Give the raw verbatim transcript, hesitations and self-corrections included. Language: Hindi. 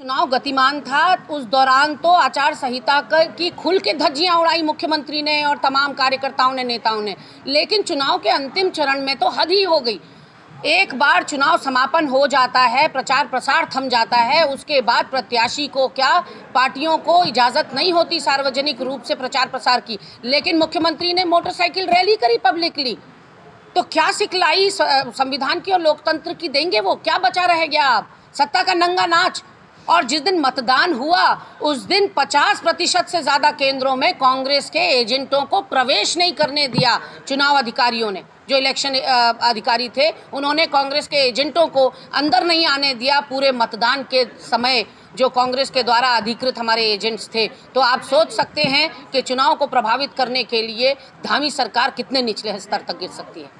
चुनाव गतिमान था उस दौरान तो आचार संहिता की खुल के धज्जियां उड़ाई मुख्यमंत्री ने और तमाम कार्यकर्ताओं ने, नेताओं ने, लेकिन चुनाव के अंतिम चरण में तो हद ही हो गई। एक बार चुनाव समापन हो जाता है, प्रचार प्रसार थम जाता है, उसके बाद प्रत्याशी को क्या, पार्टियों को इजाज़त नहीं होती सार्वजनिक रूप से प्रचार प्रसार की। लेकिन मुख्यमंत्री ने मोटरसाइकिल रैली करी पब्लिकली, तो क्या सिखलाई संविधान की और लोकतंत्र की देंगे? वो क्या बचा रह गया आप, सत्ता का नंगा नाच। और जिस दिन मतदान हुआ उस दिन पचास प्रतिशत से ज़्यादा केंद्रों में कांग्रेस के एजेंटों को प्रवेश नहीं करने दिया चुनाव अधिकारियों ने। जो इलेक्शन अधिकारी थे उन्होंने कांग्रेस के एजेंटों को अंदर नहीं आने दिया पूरे मतदान के समय, जो कांग्रेस के द्वारा अधिकृत हमारे एजेंट्स थे। तो आप सोच सकते हैं कि चुनाव को प्रभावित करने के लिए धामी सरकार कितने निचले स्तर तक गिर सकती है।